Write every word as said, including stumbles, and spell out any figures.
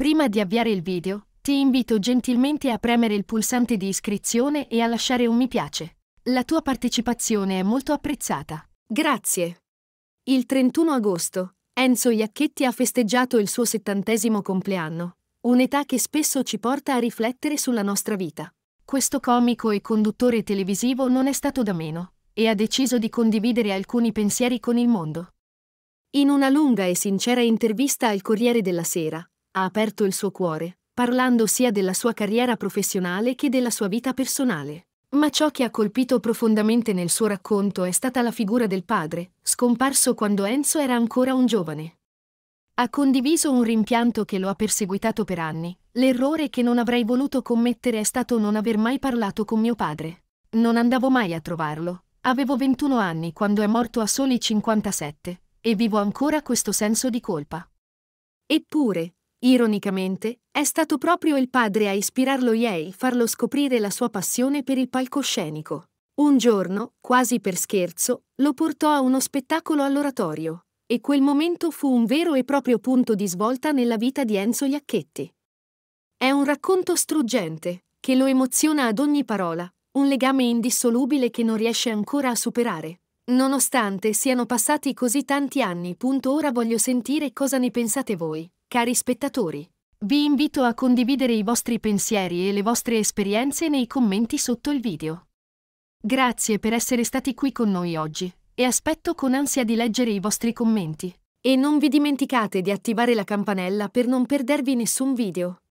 Prima di avviare il video, ti invito gentilmente a premere il pulsante di iscrizione e a lasciare un mi piace. La tua partecipazione è molto apprezzata. Grazie. Il trentuno agosto, Enzo Iacchetti ha festeggiato il suo settantesimo compleanno, un'età che spesso ci porta a riflettere sulla nostra vita. Questo comico e conduttore televisivo non è stato da meno e ha deciso di condividere alcuni pensieri con il mondo. In una lunga e sincera intervista al Corriere della Sera, ha aperto il suo cuore, parlando sia della sua carriera professionale che della sua vita personale. Ma ciò che ha colpito profondamente nel suo racconto è stata la figura del padre, scomparso quando Enzo era ancora un giovane. Ha condiviso un rimpianto che lo ha perseguitato per anni. L'errore che non avrei voluto commettere è stato non aver mai parlato con mio padre. Non andavo mai a trovarlo. Avevo ventuno anni quando è morto a soli cinquantasette, e vivo ancora questo senso di colpa. Eppure, ironicamente, è stato proprio il padre a ispirarlo e a farlo scoprire la sua passione per il palcoscenico. Un giorno, quasi per scherzo, lo portò a uno spettacolo all'oratorio, e quel momento fu un vero e proprio punto di svolta nella vita di Enzo Iacchetti. È un racconto struggente, che lo emoziona ad ogni parola, un legame indissolubile che non riesce ancora a superare. Nonostante siano passati così tanti anni, punto ora voglio sentire cosa ne pensate voi. Cari spettatori, vi invito a condividere i vostri pensieri e le vostre esperienze nei commenti sotto il video. Grazie per essere stati qui con noi oggi e aspetto con ansia di leggere i vostri commenti. E non vi dimenticate di attivare la campanella per non perdervi nessun video.